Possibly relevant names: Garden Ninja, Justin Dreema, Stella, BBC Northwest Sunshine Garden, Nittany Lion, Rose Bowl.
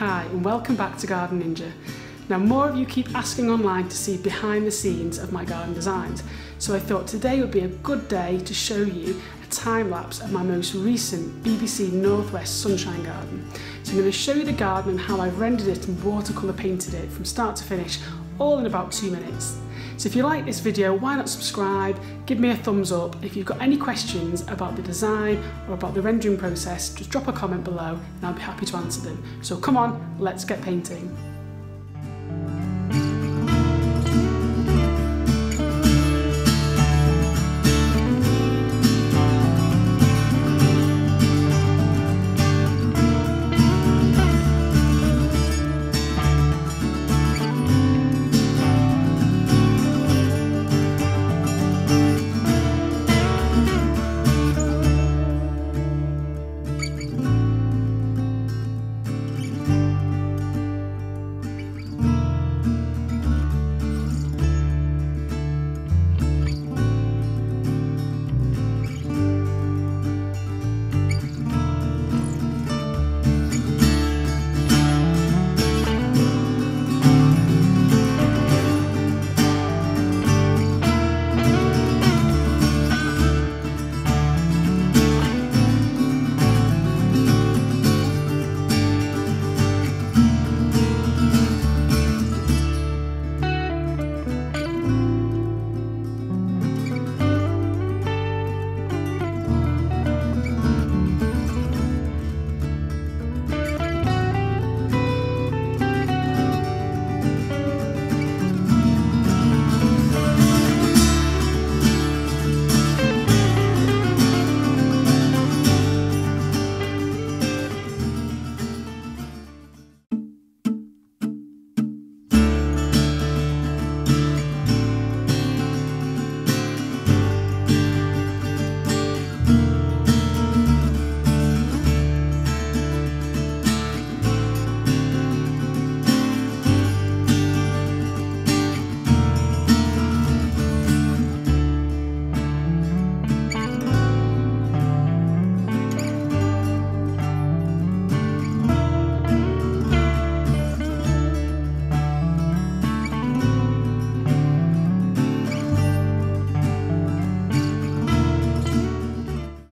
Hi and welcome back to Garden Ninja. Now more of you keep asking online to see behind the scenes of my garden designs, so I thought today would be a good day to show you a time lapse of my most recent BBC Northwest Sunshine Garden. So I'm going to show you the garden and how I've rendered it and watercolour painted it from start to finish, all in about 2 minutes. So if you like this video, why not subscribe, give me a thumbs up. If you've got any questions about the design or about the rendering process, just drop a comment below and I'll be happy to answer them. So come on, let's get painting.